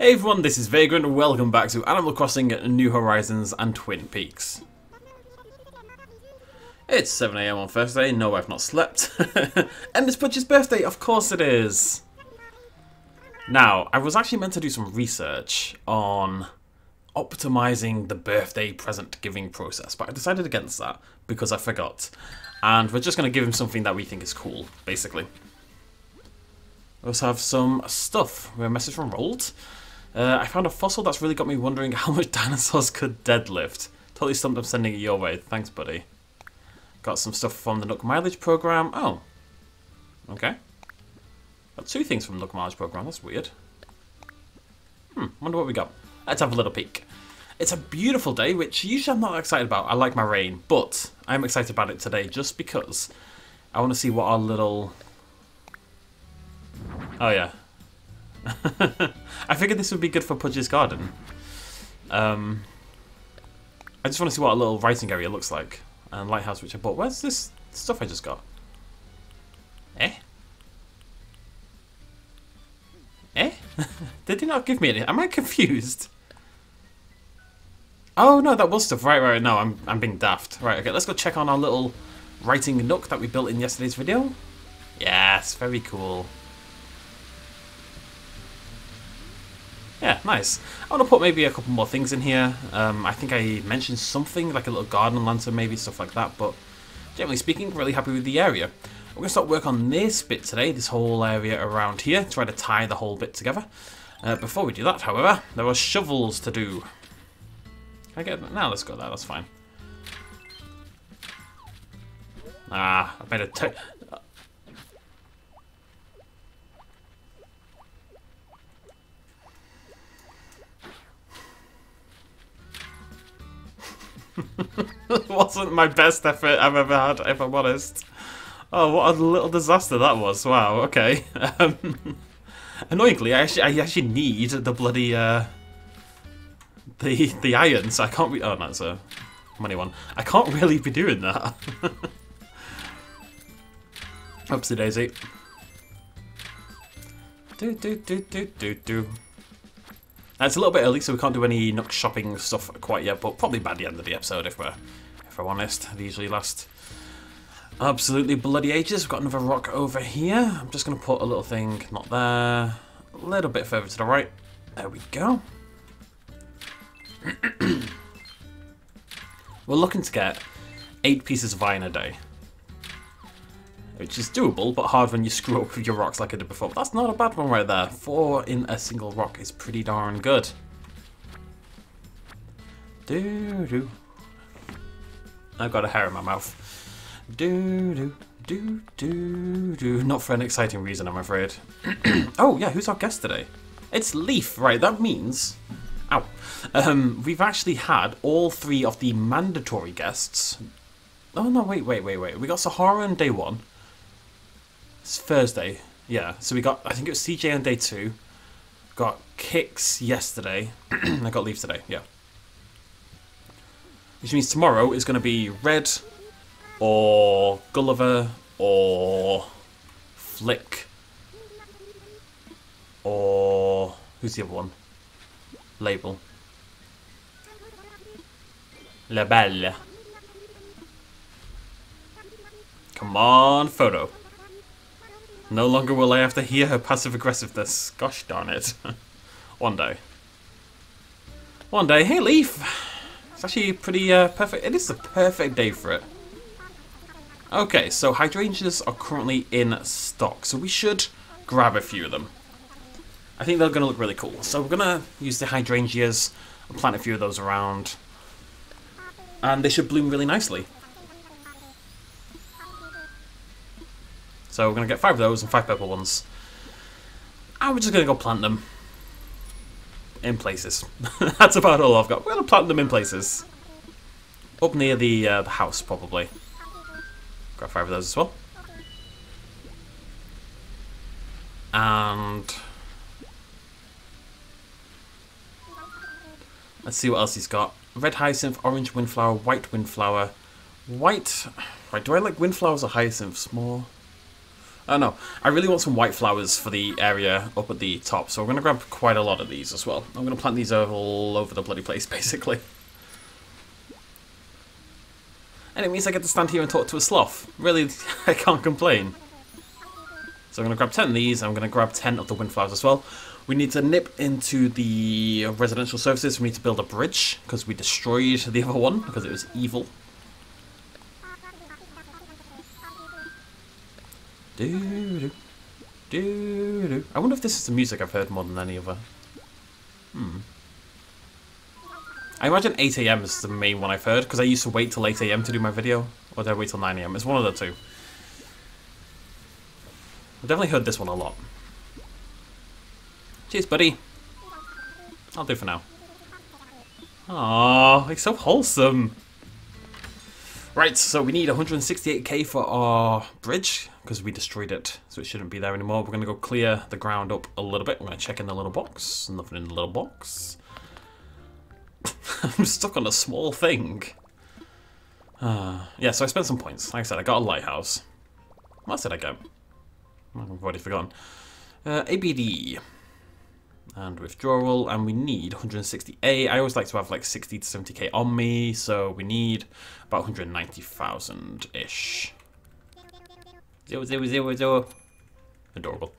Hey everyone, this is Vagrant and welcome back to Animal Crossing, New Horizons and Twin Peaks. It's 7 AM on Thursday, no I've not slept. And it's Pudge's birthday, of course it is! Now, I was actually meant to do some research on optimising the birthday present giving process, but I decided against that because I forgot. And we're just going to give him something that we think is cool, basically. We also have some stuff. We have a message from Roald. I found a fossil that's really got me wondering how much dinosaurs could deadlift. Totally stumped, I'm sending it your way. Thanks, buddy. Got some stuff from the Nook Mileage Program. Oh. Okay. Got two things from the Nook Mileage Program. That's weird. Wonder what we got. Let's have a little peek. It's a beautiful day, which usually I'm not excited about. I like my rain, but I'm excited about it today just because I want to see what our little... Oh yeah. I figured this would be good for Pudge's garden. I just want to see what a little writing area looks like. And lighthouse which I bought. Where's this stuff I just got? Eh? Did they not give me any? Am I confused? Oh no, that was stuff. Right, no, I'm being daft. Right, okay, let's go check on our little writing nook that we built in yesterday's video. Yes, very cool. Yeah, nice. I want to put maybe a couple more things in here. I think I mentioned something, like a little garden lantern maybe, stuff like that, but generally speaking, really happy with the area. We're going to start work on this bit today, this whole area around here, try to tie the whole bit together. Before we do that, however, there are shovels to do. Can I get that? No, let's go there, that's fine. Ah, I've made a... It wasn't my best effort I've ever had, if I'm honest. Oh, what a little disaster that was. Wow, okay. Annoyingly, I actually need the bloody, the iron, so I can't be... Oh, no, it's a money one. I can't really be doing that. Oopsie daisy. Do. Now, it's a little bit early, so we can't do any Nook shopping stuff quite yet, but probably by the end of the episode, if we're honest. They usually last absolutely bloody ages. We've got another rock over here. I'm just going to put a little thing, not there, a little bit further to the right. There we go. We're looking to get 8 pieces of iron a day, which is doable, but hard when you screw up with your rocks like I did before. But that's not a bad one right there. 4 in a single rock is pretty darn good. Doo-doo. I've got a hair in my mouth. Doo-doo. Not for an exciting reason, I'm afraid. Oh, yeah, who's our guest today? It's Leaf, right, that means... Ow. We've actually had all 3 of the mandatory guests. Oh, no, wait. We got Sahara on day 1. It's Thursday, yeah. So we got, I think it was CJ on day 2. Got Kicks yesterday. I got Leaves today, yeah. Which means tomorrow is going to be Red, or Gulliver, or Flick, or who's the other one? Label. Labelle. Come on, photo. No longer will I have to hear her passive-aggressiveness. Gosh darn it. One day. One day. Hey, Leaf! It's actually pretty perfect. It is the perfect day for it. Okay, so hydrangeas are currently in stock, so we should grab a few of them. I think they're going to look really cool. So we're going to use the hydrangeas and plant a few of those around. And they should bloom really nicely. So we're going to get 5 of those and 5 purple ones. And we're just going to go plant them in places. That's about all I've got. We're going to plant them in places. Up near the house, probably. Grab 5 of those as well. And... let's see what else he's got. Red hyacinth, orange windflower, white windflower. White... Right, do I like windflowers or hyacinths more? I don't know. I really want some white flowers for the area up at the top, so I'm going to grab quite a lot of these as well. I'm going to plant these all over the bloody place, basically. And it means I get to stand here and talk to a sloth. Really, I can't complain. So I'm going to grab 10 of these, I'm going to grab 10 of the windflowers as well. We need to nip into the residential services, we need to build a bridge, because we destroyed the other one, because it was evil. Doo-doo. Doo-doo. I wonder if this is the music I've heard more than any other. I imagine 8 AM is the main one I've heard, because I used to wait till 8 AM to do my video. Or did I wait till 9 AM? It's one of the two. I've definitely heard this one a lot. Cheers, buddy. I'll do for now. Aww, it's so wholesome. Right, so we need 168k for our bridge, because we destroyed it, so it shouldn't be there anymore. We're going to go clear the ground up a little bit. We're going to check in the little box. Nothing in the little box. I'm stuck on a small thing. Yeah, so I spent some points. Like I said, I got a lighthouse. What did I get? I've already forgotten. ABD. And withdrawal, and we need 160A. I always like to have like 60 to 70k on me, so we need about 190,000-ish. 0, 0, 0, 0. Adorable.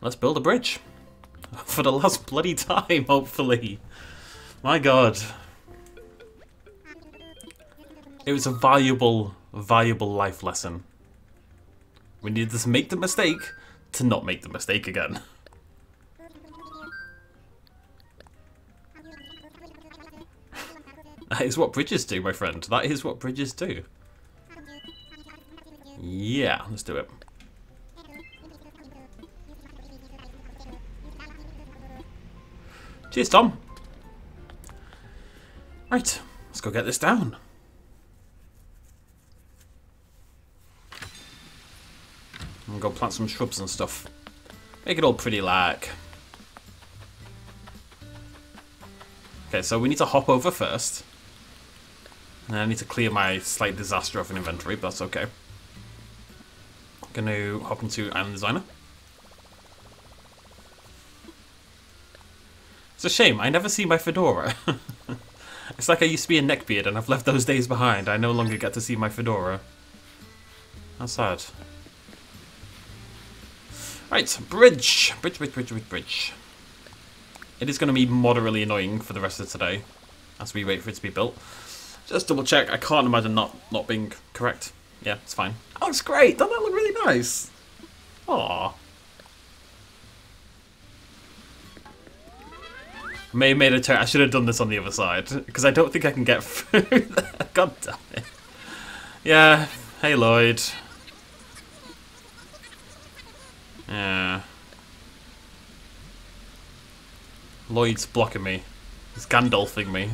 Let's build a bridge. For the last bloody time, hopefully. My god. It was a valuable, valuable life lesson. We needed to make the mistake to not make the mistake again. That is what bridges do, my friend. That is what bridges do. Yeah, let's do it. Cheers, Tom. Right, let's go get this down. I'm gonna go plant some shrubs and stuff. Make it all pretty like. Okay, so we need to hop over first. And I need to clear my slight disaster of an inventory, but that's okay. I'm gonna hop into Island Designer. It's a shame, I never see my fedora. It's like I used to be a neckbeard and I've left those days behind. I no longer get to see my fedora. How sad. Right, bridge. Bridge. It is going to be moderately annoying for the rest of today as we wait for it to be built. Just double check. I can't imagine not being correct. Yeah, it's fine. That looks great. Doesn't that look really nice? Aww. May have made a turn. I should have done this on the other side because I don't think I can get through there. God damn it. Yeah. Hey, Lloyd. Yeah. Lloyd's blocking me. He's Gandalfing me.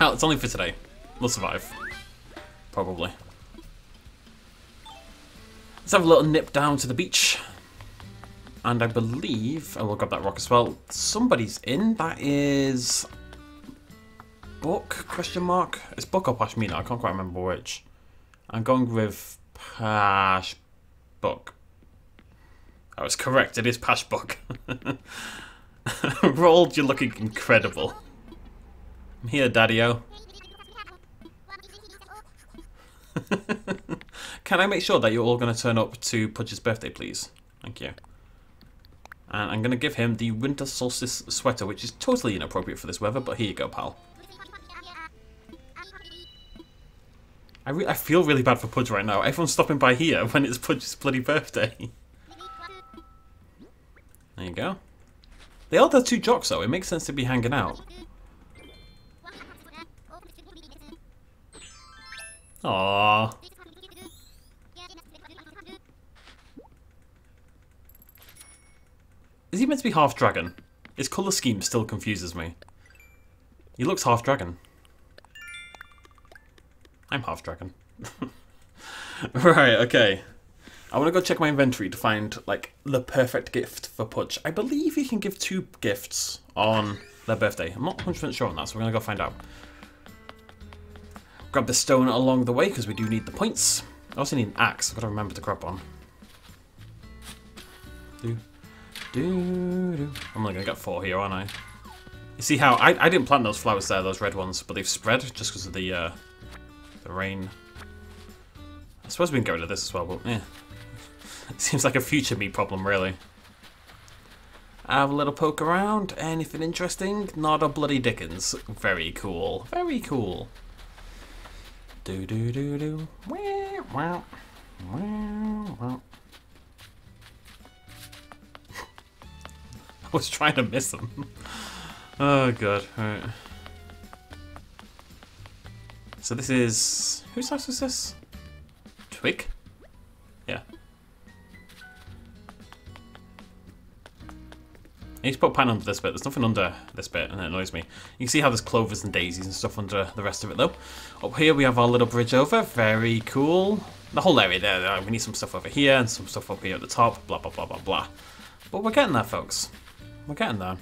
Oh, it's only for today. We'll survive. Probably. Let's have a little nip down to the beach. And I believe... I will grab that rock as well. Somebody's in. That is... Book? Question mark? It's Book or Pashmina. I can't quite remember which. I'm going with... Pash... Book. I was correct, it is Pash Book. Roald, you're looking incredible. I'm here, Daddy-o. Can I make sure that you're all going to turn up to Pudge's birthday, please? Thank you. And I'm going to give him the Winter Solstice sweater, which is totally inappropriate for this weather, but here you go, pal. I feel really bad for Pudge right now. Everyone's stopping by here when it's Pudge's bloody birthday. There you go. They are the two jocks though. It makes sense to be hanging out. Aww. Is he meant to be half dragon? His colour scheme still confuses me. He looks half dragon. I'm half dragon. Right, okay. I want to go check my inventory to find, like, the perfect gift for Pudge. I believe you can give 2 gifts on their birthday. I'm not 100% sure on that, so we're going to go find out. Grab the stone along the way, because we do need the points. I also need an axe. I've got to remember to grab one. I'm only going to get 4 here, aren't I? You see how I didn't plant those flowers there, those red ones, but they've spread just because of the rain. I suppose we can get rid of this as well, but yeah. It seems like a future me problem, really. Have a little poke around. Anything interesting? Not a bloody dickens. Very cool. Very cool. Wow. Wow. I was trying to miss them. Oh god. Alright. So this is... Whose house is this? Twig? Yeah. I need to put pine under this bit. There's nothing under this bit and it annoys me. You can see how there's clovers and daisies and stuff under the rest of it though. Up here we have our little bridge over. Very cool. The whole area there. We need some stuff over here and some stuff up here at the top. Blah blah blah blah blah. But we're getting there, folks. We're getting there.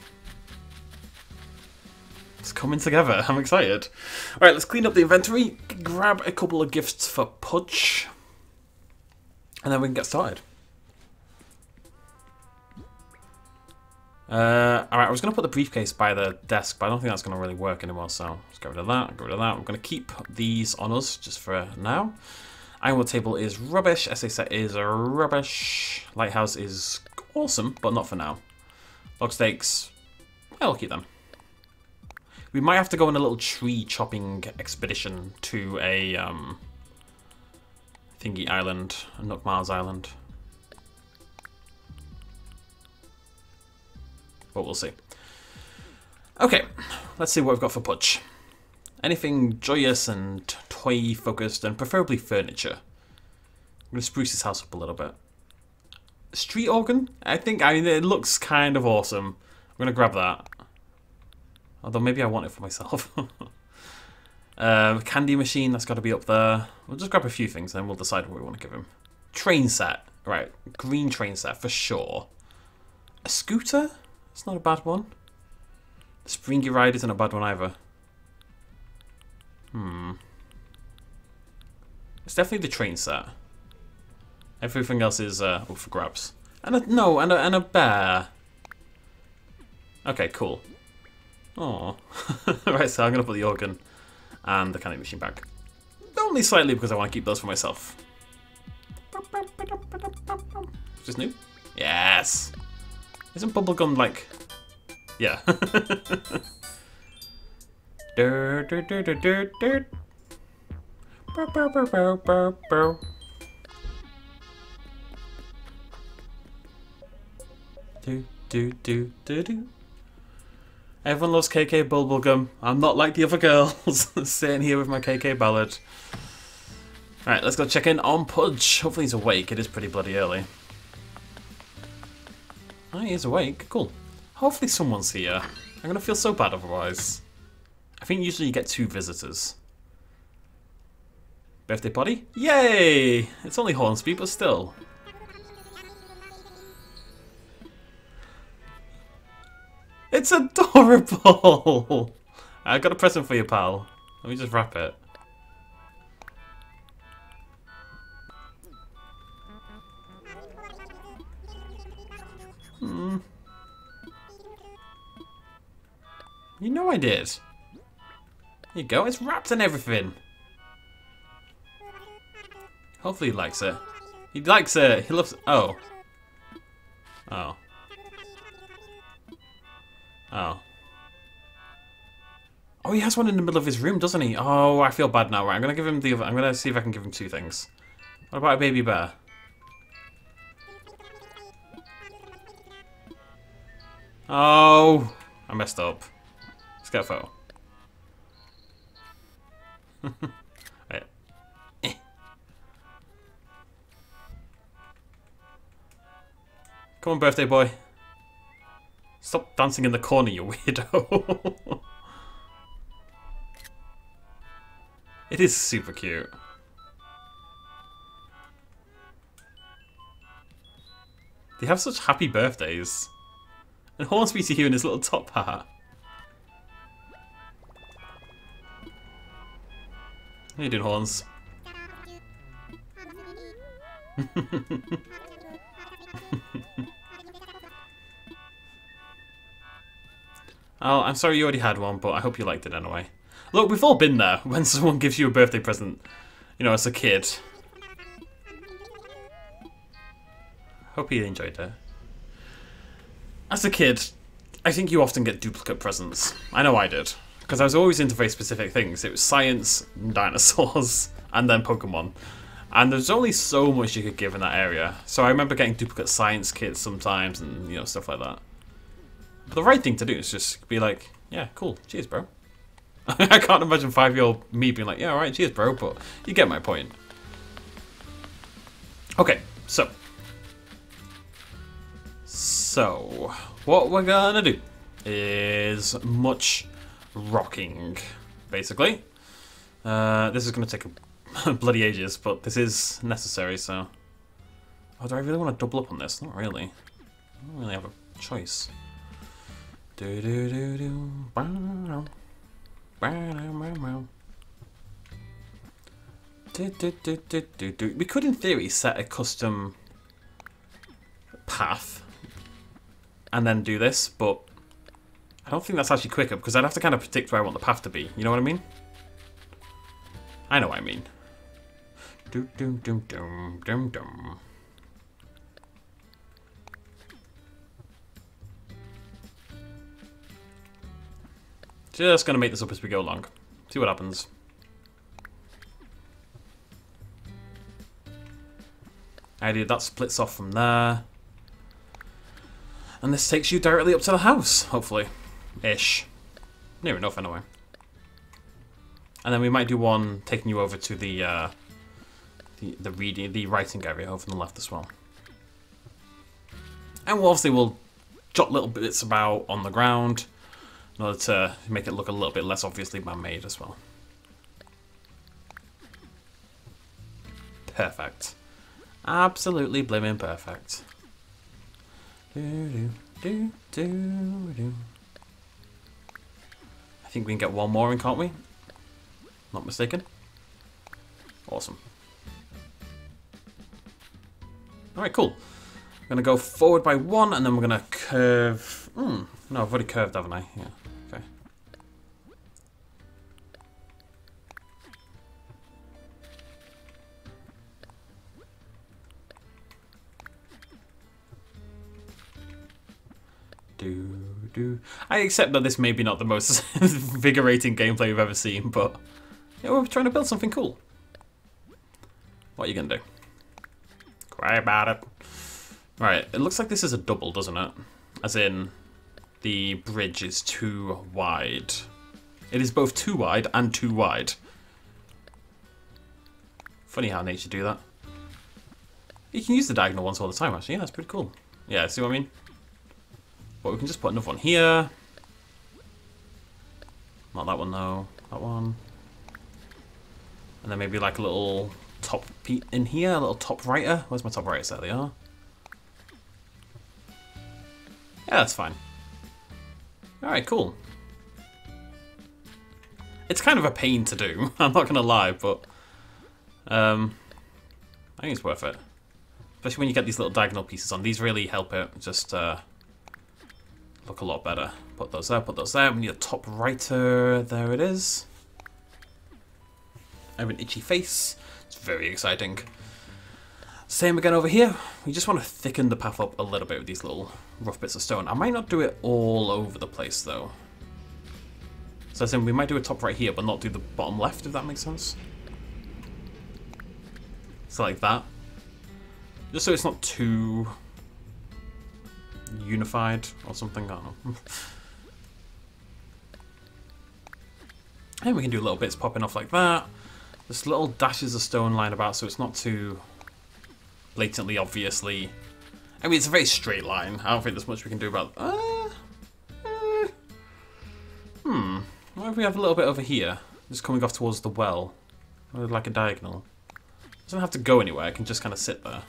It's coming together. I'm excited. Alright, let's clean up the inventory, grab a couple of gifts for Pudge, and then we can get started. Alright, I was going to put the briefcase by the desk, but I don't think that's going to really work anymore, so let's get rid of that, get rid of that. We're going to keep these on us just for now. Ironwood table is rubbish, essay set is rubbish, lighthouse is awesome, but not for now. Log stakes, I'll keep them. We might have to go on a little tree chopping expedition to a thingy island, Nook Miles Island. But we'll see. Okay, let's see what we've got for Pudge. Anything joyous and toy focused and preferably furniture. I'm going to spruce this house up a little bit. Street organ? I think, I mean, it looks kind of awesome. I'm going to grab that. Although maybe I want it for myself. Candy machine, that's got to be up there. We'll just grab a few things, then we'll decide what we want to give him. Train set. Right, green train set for sure. A scooter? That's not a bad one. The springy ride isn't a bad one either. It's definitely the train set. Everything else is up for grabs. And a bear. Okay, cool. Oh, right, so I'm going to put the organ and the candy machine back. Only slightly because I want to keep those for myself. Is this new? Yes! Isn't bubblegum like... Yeah. Everyone loves KK Bubblegum. I'm not like the other girls, sitting here with my KK Ballad. Alright, let's go check in on Pudge. Hopefully he's awake. It is pretty bloody early. Oh, he is awake. Cool. Hopefully someone's here. I'm going to feel so bad otherwise. I think usually you get 2 visitors. Birthday party? Yay! It's only Hornsby, but still. It's adorable! I got a present for you, pal. Let me just wrap it. You know I did. Here you go, it's wrapped and everything. Hopefully he likes it. He likes it! He loves it. Oh. Oh. Oh. Oh, he has one in the middle of his room, doesn't he? Oh, I feel bad now. Right, I'm going to give him the other... I'm going to see if I can give him 2 things. What about a baby bear? Oh! I messed up. Let's get a photo. Right. Come on, birthday boy. Stop dancing in the corner, you weirdo. It is super cute. They have such happy birthdays. And Hornsby to you in his little top hat. How you doing, Horns? Oh, I'm sorry you already had one, but I hope you liked it anyway. Look, we've all been there when someone gives you a birthday present, you know, as a kid. Hope you enjoyed it. As a kid, I think you often get duplicate presents. I know I did, because I was always into very specific things. It was science, dinosaurs, and then Pokemon. And there's only so much you could give in that area. So I remember getting duplicate science kits sometimes and, you know, stuff like that. But the right thing to do is just be like, yeah, cool, cheers, bro. I can't imagine 5-year-old me being like, yeah, alright, cheers, bro, but you get my point. Okay, so what we're gonna do is much rocking, basically. This is gonna take a bloody ages, but this is necessary, so... Oh, do I really want to double up on this? Not really. I don't really have a choice. We could, in theory, set a custom path and then do this, but I don't think that's actually quicker, because I'd have to kind of predict where I want the path to be. You know what I mean? I know what I mean. Dum-dum-dum-dum-dum-dum. Just gonna make this up as we go along. See what happens. I did that splits off from there. And this takes you directly up to the house, hopefully. Ish. Near enough, anyway. And then we might do one taking you over to the writing area over on the left as well. And obviously we'll jot little bits about on the ground in order to make it look a little bit less obviously man-made as well. Perfect. Absolutely blimmin' perfect. I think we can get one more in, can't we? Not mistaken. Awesome. Alright, cool. I'm going to go forward by one, and then we're going to curve... No, I've already curved, haven't I? Yeah, okay. I accept that this may be not the most invigorating gameplay we've ever seen, but... Yeah, we're trying to build something cool. What are you gonna do? Cry about it. Alright, it looks like this is a double, doesn't it? As in, the bridge is too wide. It is both too wide and too wide. Funny how nature do that. You can use the diagonal ones all the time, actually. Yeah, that's pretty cool. Yeah, see what I mean? But we can just put another one here. Not that one, though. That one. And then maybe like a little top peat in here, a little top writer. Where's my top writers? There they are. Yeah, that's fine. Alright, cool. It's kind of a pain to do, I'm not going to lie, but I think it's worth it. Especially when you get these little diagonal pieces on. These really help it just look a lot better. Put those there. We need a top writer. There it is. I have an itchy face. It's very exciting. Same again over here. We just want to thicken the path up a little bit with these little rough bits of stone. I might not do it all over the place though. So I think we might do a top right here, but not do the bottom left, if that makes sense. So like that. Just so it's not too unified or something, I don't know. And we can do little bits popping off like that. Just little dashes of stone lying about, so it's not too blatantly, obviously. I mean, it's a very straight line. I don't think there's much we can do about... What if we have a little bit over here? Just coming off towards the well. Like a diagonal. It doesn't have to go anywhere. I can just kind of sit there.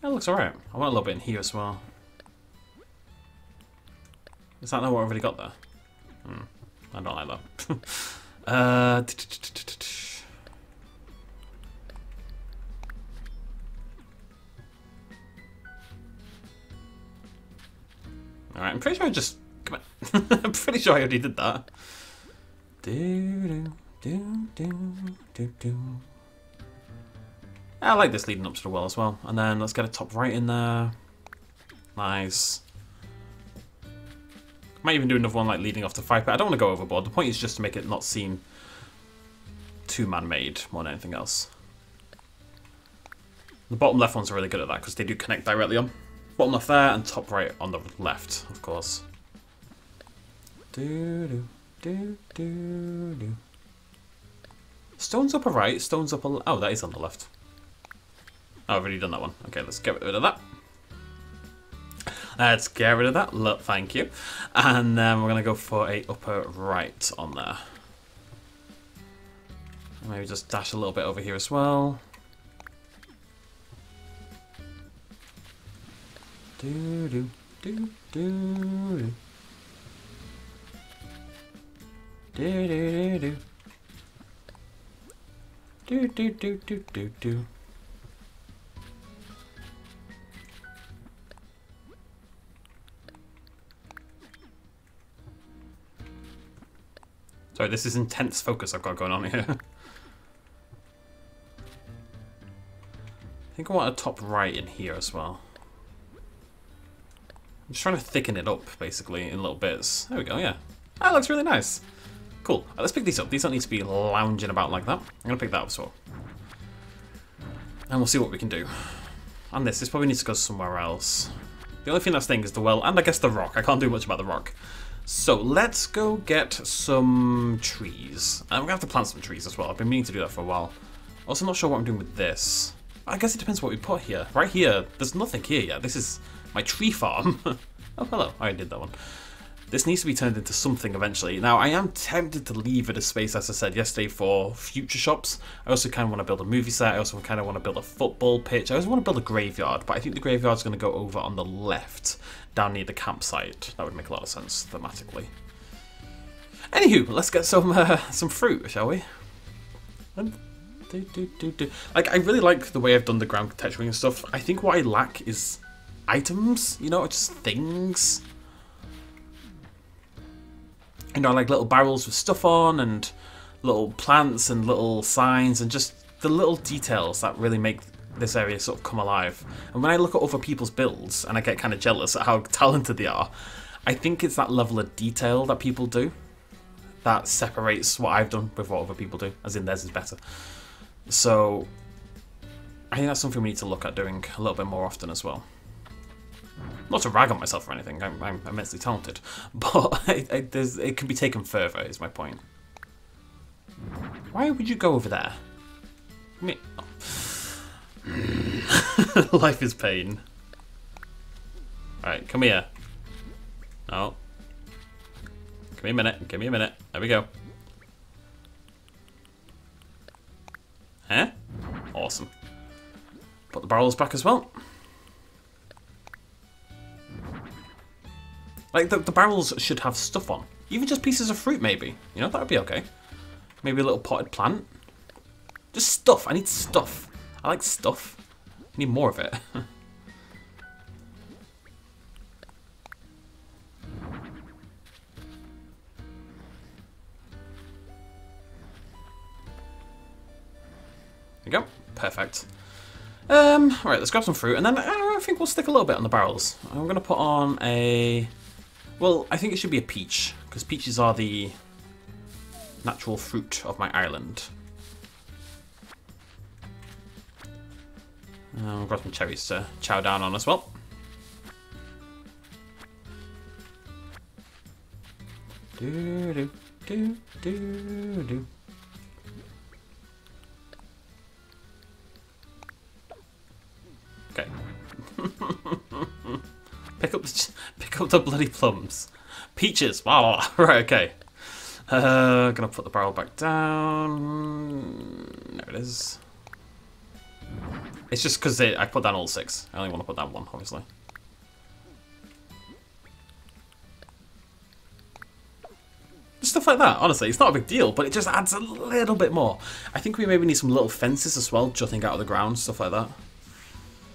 That looks alright. I want a little bit in here as well. Is that not what I've already got there? I don't like that. Alright, I'm pretty sure I just... Come on. I'm pretty sure I already did that. I like this leading up to the well as well. And then let's get a top right in there. Nice. Might even do another one like leading off to fire pit. I don't want to go overboard. The point is just to make it not seem too man-made more than anything else. The bottom left ones are really good at that because they do connect directly on. Bottom left there and top right on the left, of course. Stones up a right, stones up a... Oh, that is on the left. Oh, I've already done that one. Okay, let's get rid of that. Let's get rid of that. Look, thank you. And then we're going to go for a upper right on there. Maybe just dash a little bit over here as well. Sorry, this is intense focus I've got going on here. I think I want a top right in here as well. I'm just trying to thicken it up, basically, in little bits. There we go, yeah. That looks really nice. Cool. Right, let's pick these up. These don't need to be lounging about like that. I'm going to pick that up as well. And we'll see what we can do. And this probably needs to go somewhere else. The only thing that's staying is the well, and I guess the rock. I can't do much about the rock. So let's go get some trees. I'm going to have to plant some trees as well. I've been meaning to do that for a while. Also, not sure what I'm doing with this. I guess it depends what we put here. Right here, there's nothing here yet. This is my tree farm. Oh, hello. I did that one. This needs to be turned into something eventually. Now, I am tempted to leave it as space, as I said yesterday, for future shops. I also kind of want to build a movie set. I also kind of want to build a football pitch. I also want to build a graveyard, but I think the graveyard's going to go over on the left, down near the campsite. That would make a lot of sense thematically. Anywho, let's get some fruit, shall we? And like, I really like the way I've done the ground texturing and stuff. I think what I lack is items, you know, just things. You know, like little barrels with stuff on and little plants and little signs and just the little details that really make this area sort of come alive. And when I look at other people's builds and I get kind of jealous at how talented they are, I think it's that level of detail that people do that separates what I've done with what other people do, as in theirs is better. So I think that's something we need to look at doing a little bit more often as well. Not to rag on myself or anything, I'm immensely talented, but it can be taken further, is my point. Why would you go over there? Me? Oh. Life is pain. Alright, come here. No. Give me a minute, give me a minute. There we go. Huh? Awesome. Put the barrels back as well. Like, the barrels should have stuff on. Even just pieces of fruit, maybe. You know, that would be okay. Maybe a little potted plant. Just stuff. I need stuff. I like stuff. I need more of it. There you go. Perfect. Alright, let's grab some fruit. And then I think we'll stick a little bit on the barrels. I'm going to put on a... Well, I think it should be a peach, because peaches are the natural fruit of my island. I'll grab some cherries to chow down on as well. Okay. Pick up the bloody plums. Peaches. Wow. Right, okay. Gonna put the barrel back down. There it is. It's just because I put down all six. I only want to put down one, obviously. Just stuff like that, honestly. It's not a big deal, but it just adds a little bit more. I think we maybe need some little fences as well, jutting out of the ground, stuff like that.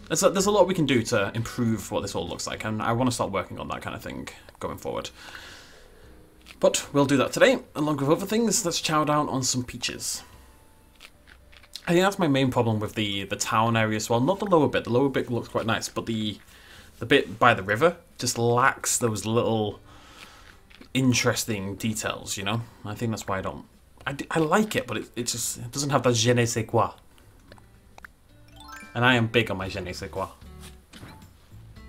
There's a lot we can do to improve what this all looks like, and I want to start working on that kind of thing going forward. But we'll do that today, along with other things. Let's chow down on some peaches. I think that's my main problem with the town area as well. Not the lower bit. The lower bit looks quite nice, but the bit by the river just lacks those little interesting details, you know? I think that's why I don't... I like it, but it doesn't have that je ne sais quoi. And I am big on my je ne sais quoi.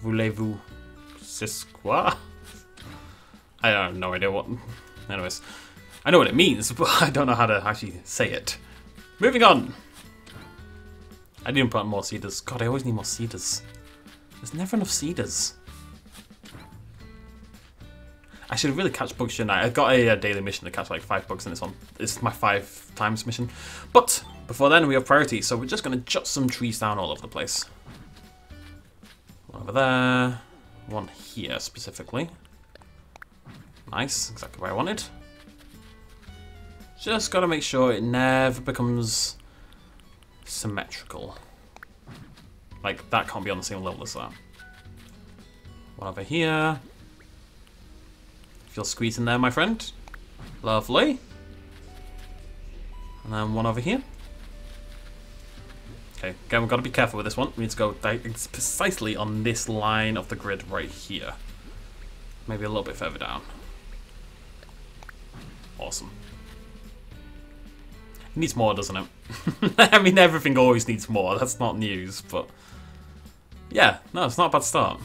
Voulez-vous... c'est quoi? I have no idea what... Anyways. I know what it means, but I don't know how to actually say it. Moving on! I didn't plant more cedars. God, I always need more cedars. There's never enough cedars. I should really catch bugs tonight. I've got a daily mission to catch like 5 bugs, and it's my 5 times mission. But before then, we have priorities, so we're just going to jot some trees down all over the place. One over there. One here, specifically. Nice, exactly what I wanted. Just got to make sure it never becomes symmetrical. Like, that can't be on the same level as that. One over here. If you'll squeeze in there, my friend. Lovely. And then one over here. Okay, again, we've got to be careful with this one. We need to go precisely on this line of the grid right here. Maybe a little bit further down. Awesome. It needs more, doesn't it? I mean, everything always needs more. That's not news, but... yeah, no, it's not a bad start.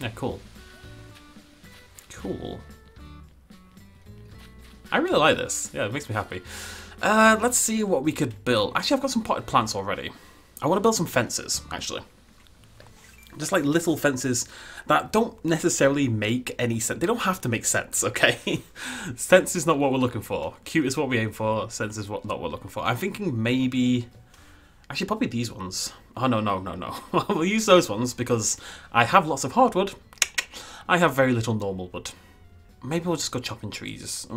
Yeah, cool. Cool. I really like this. Yeah, it makes me happy. Let's see what we could build. Actually, I've got some potted plants already. I want to build some fences, actually. Just like little fences that don't necessarily make any sense. They don't have to make sense, okay? Sense is not what we're looking for. Cute is what we aim for. Sense is what not what we're looking for. I'm thinking maybe... actually, probably these ones. Oh, no, no, no, no. We'll use those ones because I have lots of hardwood. I have very little normal wood. Maybe we'll just go chopping trees.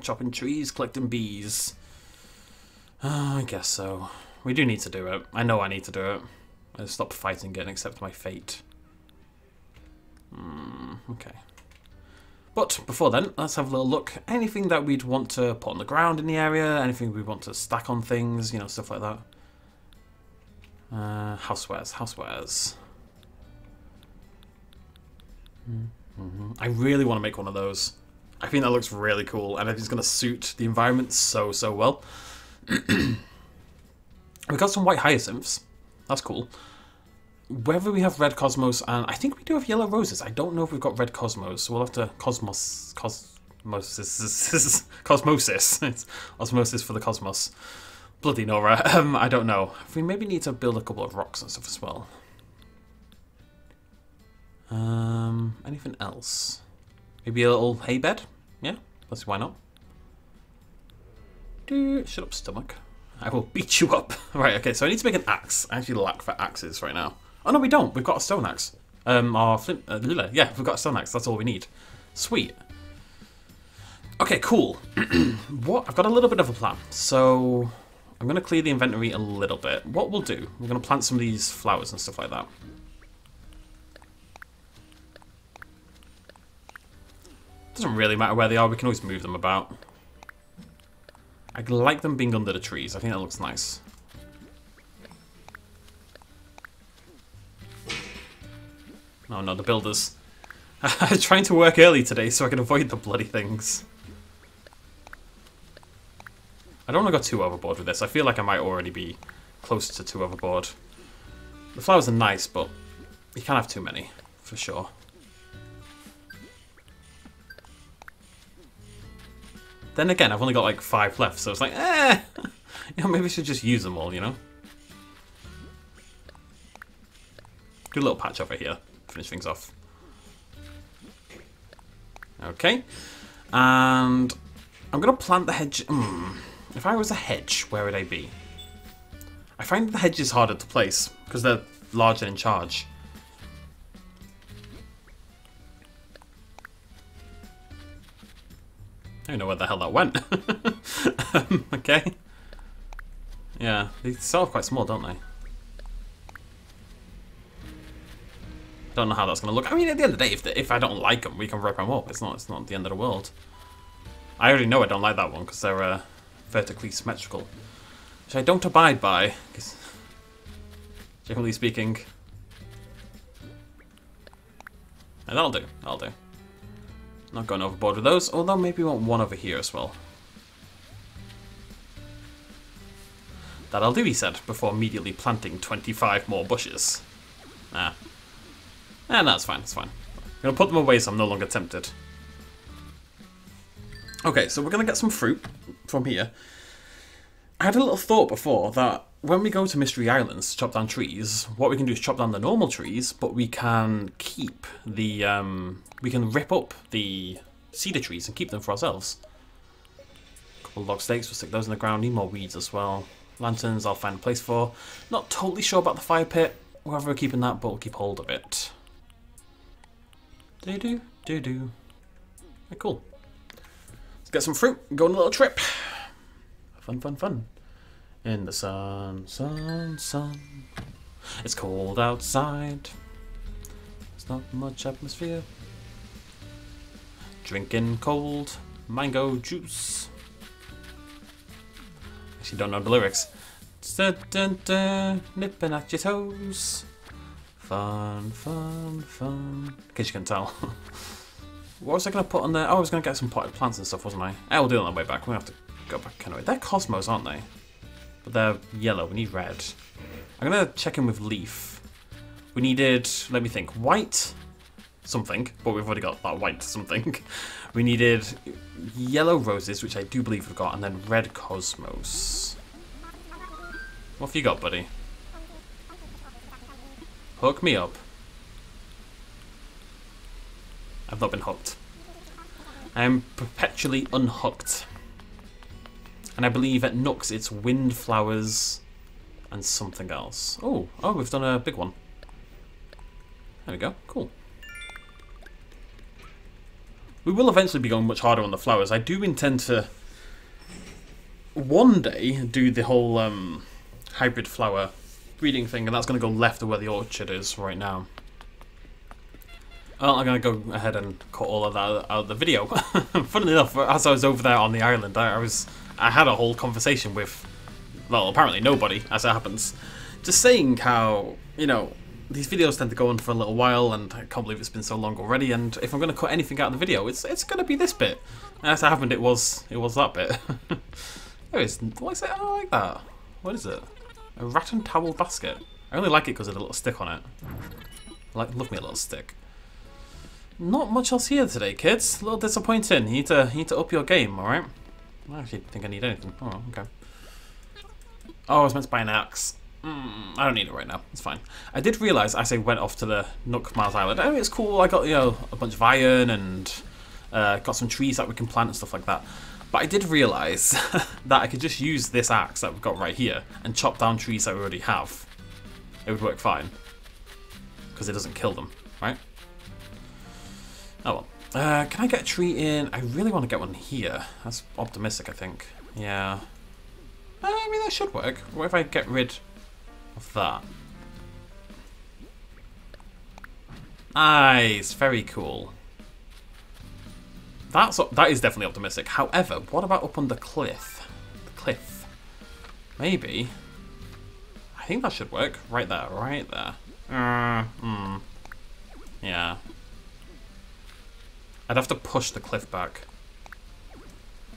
Chopping trees, collecting bees. I guess so. We do need to do it. I know I need to do it. I'll stop fighting it and accept my fate. Okay. But before then, let's have a little look. Anything that we'd want to put on the ground in the area, anything we want to stack on things, you know, stuff like that. Housewares, housewares. I really want to make one of those. I think that looks really cool, and I think it's going to suit the environment so, so well. We've got some white hyacinths. That's cool. Whether we have red cosmos, and I think we do have yellow roses. I don't know if we've got red cosmos, so we'll have to cosmosis. It's osmosis for the cosmos. Bloody Nora. I don't know. We maybe need to build a couple of rocks and stuff as well. Anything else? Maybe a little hay bed? Yeah, let's see, why not? Shut up, stomach. I will beat you up. Right, okay, so I need to make an axe. I actually lack for axes right now. Oh, no, we don't. We've got a stone axe. Our flint... yeah, we've got a stone axe. That's all we need. Sweet. Okay, cool. What? I've got a little bit of a plan. So I'm going to clear the inventory a little bit. What we'll do, we're going to plant some of these flowers and stuff like that. Doesn't really matter where they are. We can always move them about. I like them being under the trees. I think that looks nice. Oh no, the builders. I'm trying to work early today so I can avoid the bloody things. I don't want to go too overboard with this. I feel like I might already be close to too overboard. The flowers are nice, but you can't have too many, for sure. Then again, I've only got like 5 left, so it's like, eh! You know, maybe I should just use them all, you know? Do a little patch over here. Finish things off. Okay. And I'm going to plant the hedge. If I was a hedge, where would I be? I find the hedge is harder to place because they're larger in charge. I don't know where the hell that went. Okay. Yeah, they sell quite small, don't they? Don't know how that's going to look. I mean, at the end of the day, if I don't like them, we can rip them up. It's not the end of the world. I already know I don't like that one because they're vertically symmetrical, which I don't abide by. Cause, generally speaking, and that'll do. That'll do. Not going overboard with those. Although maybe we want one over here as well. That'll do, he said, before immediately planting 25 more bushes. Nah. Ah, no, it's fine, it's fine. I'm going to put them away so I'm no longer tempted. Okay, so we're going to get some fruit from here. I had a little thought before that when we go to Mystery Islands to chop down trees, what we can do is chop down the normal trees, but we can keep the... we can rip up the cedar trees and keep them for ourselves. A couple of log stakes, we'll stick those in the ground. Need more weeds as well. Lanterns I'll find a place for. Not totally sure about the fire pit. Wherever we're keeping that, but we'll keep hold of it. Do-do, do-do. Okay, cool. Let's get some fruit and go on a little trip. Fun, fun, fun. In the sun, sun, sun. It's cold outside. There's not much atmosphere. Drinking cold mango juice. Actually, don't know the lyrics. Dun, dun, dun, nipping at your toes. Fun, fun, fun. In case you can tell. What was I going to put on there? Oh, I was going to get some potted plants and stuff, wasn't I? Oh, we'll do it on the way back. We're going to have to go back kind of way. They're cosmos, aren't they? But they're yellow. We need red. I'm going to check in with Leaf. We needed, let me think, white something. But we've already got that white something. We needed yellow roses, which I do believe we've got, and then red cosmos. What have you got, buddy? Hook me up. I've not been hooked. I am perpetually unhooked. And I believe at Nook's it's windflowers and something else. Oh, oh, we've done a big one. There we go, cool. We will eventually be going much harder on the flowers. I do intend to one day do the whole hybrid flower breeding thing, and that's going to go left of where the orchard is right now. Well, I'm going to go ahead and cut all of that out of the video. Funnily enough, as I was over there on the island, I had a whole conversation with, well, apparently nobody, as it happens. Just saying how, you know, these videos tend to go on for a little while, and I can't believe it's been so long already. And if I'm going to cut anything out of the video, it's going to be this bit. And as it happened, it was that bit. There is, why is it? I don't like that. What is it? A rat and towel basket. I only like it because of the little stick on it. I love me a little stick. Not much else here today, kids. A little disappointing. You need to up your game, all right? I actually think I need anything. Oh, okay. Oh, I was meant to buy an axe. I don't need it right now. It's fine. I did realise as I went off to the Nook Miles Island. Oh, it's cool. I got, you know, a bunch of iron and got some trees that we can plant and stuff like that. But I did realise that I could just use this axe that we've got right here and chop down trees that we already have. It would work fine. Because it doesn't kill them, right? Oh well. Can I get a tree in? I really want to get one here. That's optimistic, I think. Yeah. I mean, that should work. What if I get rid... of that. Nice, very cool. That is definitely optimistic. However, what about up on the cliff? The cliff. Maybe. I think that should work. Right there, right there. Yeah. I'd have to push the cliff back.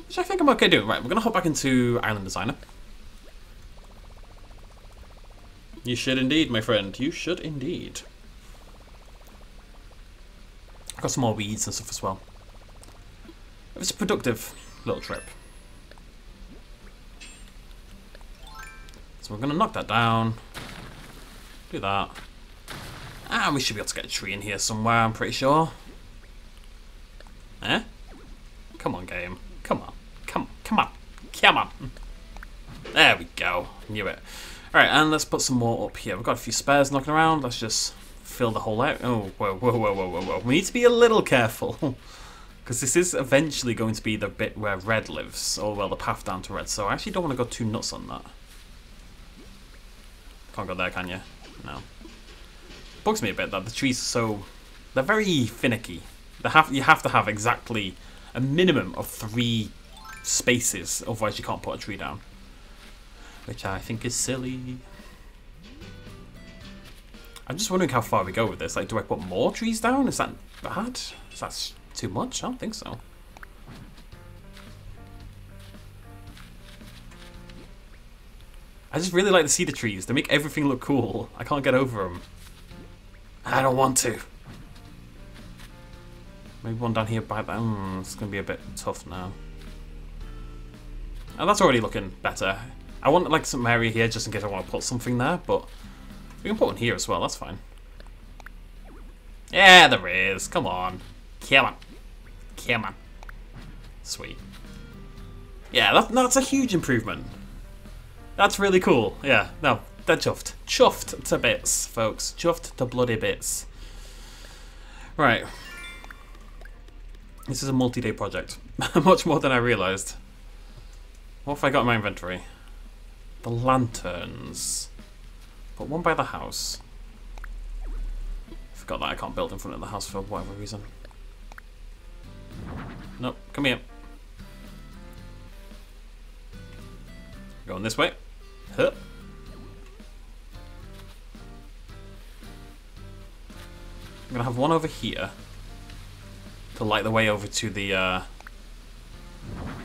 Which I think I'm okay doing. Right, we're gonna hop back into Island Designer. You should indeed, my friend. You should indeed. I've got some more weeds and stuff as well. It was a productive little trip. So we're going to knock that down. Do that. And we should be able to get a tree in here somewhere, I'm pretty sure. Eh? Come on, game. Come on. Come on. There we go. Knew it. Alright, and let's put some more up here. We've got a few spares knocking around. Let's just fill the hole out. Oh, whoa. We need to be a little careful. Because this is eventually going to be the bit where Red lives. Or, well, the path down to Red. So I actually don't want to go too nuts on that. Can't go there, can you? No. Bugs me a bit that the trees are so... They're very finicky. They have, you have to have exactly a minimum of 3 spaces, otherwise you can't put a tree down. Which I think is silly. I'm just wondering how far we go with this. Like, do I put more trees down? Is that bad? Is that too much? I don't think so. I just really like the cedar trees. They make everything look cool. I can't get over them. And I don't want to. Maybe one down here by that. It's going to be a bit tough now. And that's already looking better. I want like some area here just in case I want to put something there, but we can put one here as well. That's fine. Yeah, there is. Come on. Come on. Come on. Sweet. Yeah, that's a huge improvement. That's really cool. Yeah, no, they're chuffed. Chuffed to bits, folks. Chuffed to bloody bits. Right. This is a multi-day project. Much more than I realised. What have I got in my inventory? The lanterns. Put one by the house. Forgot that I can't build in front of the house for whatever reason. Nope, come here. Going this way. Huh. I'm gonna have one over here to light the way over to the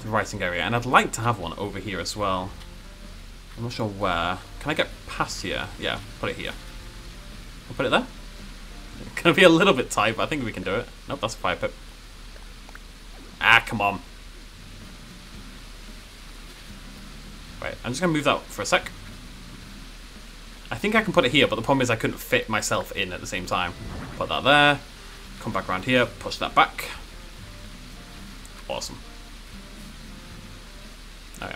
writing area, and I'd like to have one over here as well. I'm not sure where. Can I get past here? Yeah, put it here. I'll put it there. It's gonna be a little bit tight, but I think we can do it. Nope, that's a fire pit. Ah, come on. Right, I'm just gonna move that up for a sec. I think I can put it here, but the problem is I couldn't fit myself in at the same time. Put that there. Come back around here, push that back. Awesome. Okay.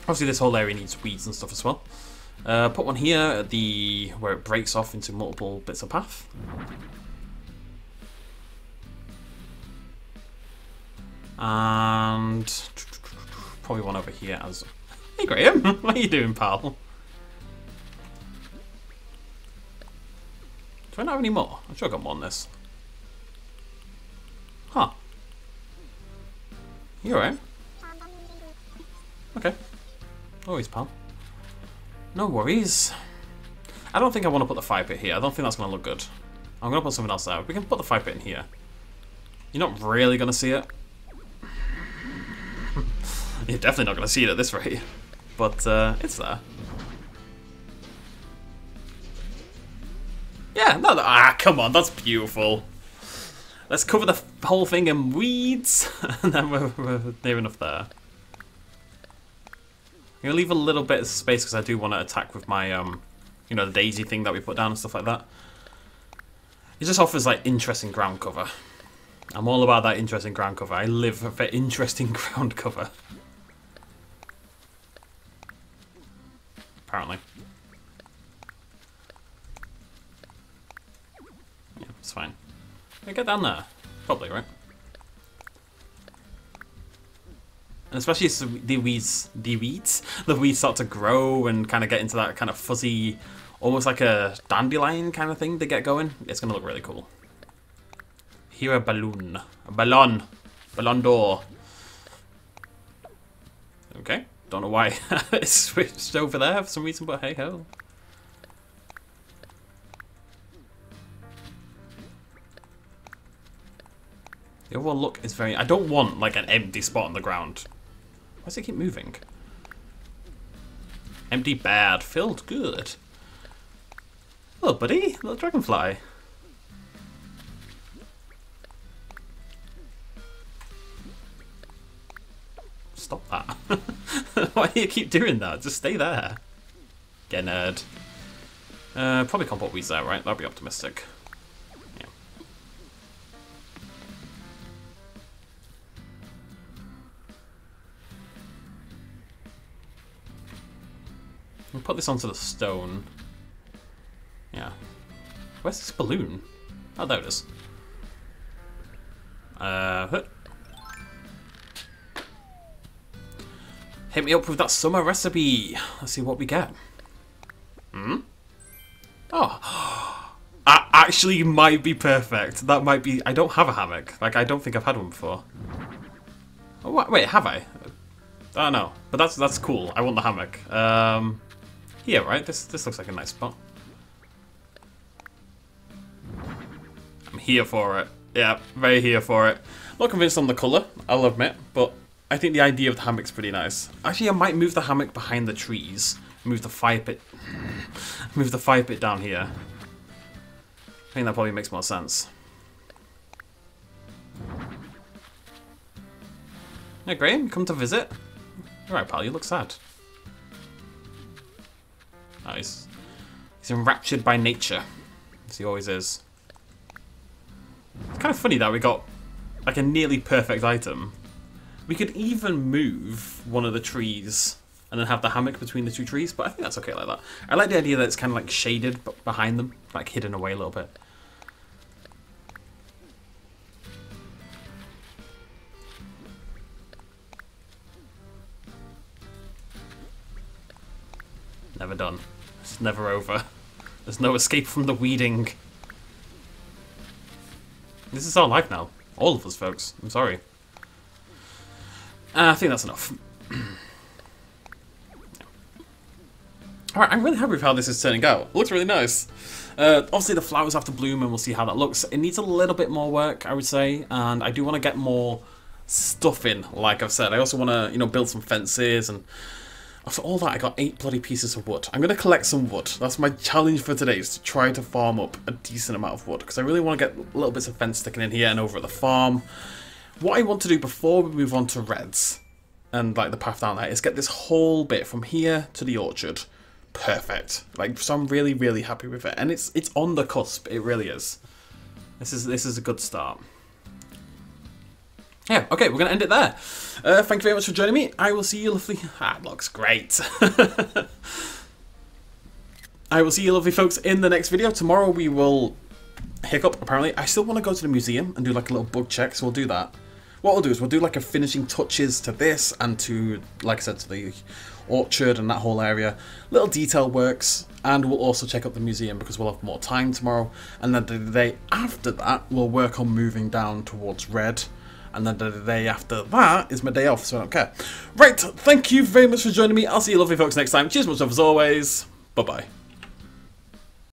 Obviously this whole area needs weeds and stuff as well. Put one here at the where it breaks off into multiple bits of path. And probably one over here as... Hey Graham, what are you doing, pal? Do I not have any more? I'm sure I got more on this. Huh. You alright? Okay. Always, pal. No worries. I don't think I want to put the fire pit here. I don't think that's going to look good. I'm going to put something else there. We can put the fire pit in here. You're not really going to see it. You're definitely not going to see it at this rate. But it's there. Yeah, no, ah, come on, that's beautiful. Let's cover the whole thing in weeds. And then we're near enough there. I'm going to leave a little bit of space because I do want to attack with my, you know, the daisy thing that we put down and stuff like that. It just offers, like, interesting ground cover. I'm all about that interesting ground cover. I live for interesting ground cover. Apparently. Yeah, it's fine. Can I get down there? Probably, right? And especially as the weeds start to grow and kind of get into that kind of fuzzy, almost like a dandelion kind of thing they get going. It's going to look really cool. Here a balloon door. Okay, don't know why it switched over there for some reason, but hey ho. The overall look is very... I don't want like an empty spot on the ground. Why does it keep moving? Empty bad. Filled good. Hello, buddy. Little dragonfly. Stop that. Why do you keep doing that? Just stay there. Get nerd. Probably can't put weeds there, right? That'd be optimistic. Yeah. We'll put this onto the stone. Yeah. Where's this balloon? Oh, there it is. Hit me up with that summer recipe. Let's see what we get. Hmm? Oh. That actually might be perfect. That might be... I don't have a hammock. Like, I don't think I've had one before. Oh, wait, have I? I don't know. But that's cool. I want the hammock. Yeah, right? This looks like a nice spot. I'm here for it. Yeah, very here for it. Not convinced on the colour, I'll admit, but I think the idea of the hammock's pretty nice. Actually, I might move the hammock behind the trees. Move the fire pit. Move the fire pit down here. I think that probably makes more sense. Yeah, Graham, come to visit. All right, pal, you look sad. Nice. He's enraptured by nature, as he always is. It's kind of funny that we got like a nearly perfect item. We could even move one of the trees and then have the hammock between the two trees, but I think that's okay like that. I like the idea that it's kind of like shaded but behind them, like hidden away a little bit. Never done. It's never over. There's no escape from the weeding. This is our life now. All of us, folks. I'm sorry. I think that's enough. Alright, I'm really happy with how this is turning out. It looks really nice. Obviously, the flowers have to bloom and we'll see how that looks. It needs a little bit more work, I would say. And I do want to get more stuff in, like I've said. I also want to, you know, build some fences. And after all that, I got 8 bloody pieces of wood. I'm going to collect some wood. That's my challenge for today, is to try to farm up a decent amount of wood. Because I really want to get little bits of fence sticking in here and over at the farm. What I want to do before we move on to Reds and like the path down there is get this whole bit from here to the orchard perfect. Like, so I'm really, really happy with it, and it's on the cusp. It really is. This is a good start. Yeah. Okay, we're gonna end it there. Thank you very much for joining me. I will see you, lovely. Ah, it looks great. I will see you, lovely folks, in the next video. Tomorrow we will hiccup. Apparently, I still want to go to the museum and do like a little bug check, so we'll do that. What we'll do is we'll do like a finishing touches to this and to, like I said, to the orchard and that whole area. Little detail works, and we'll also check out the museum because we'll have more time tomorrow. And then the day after that, we'll work on moving down towards Red. And then the day after that is my day off, so I don't care. Right, thank you very much for joining me. I'll see you lovely folks next time. Cheers much love as always. Bye-bye.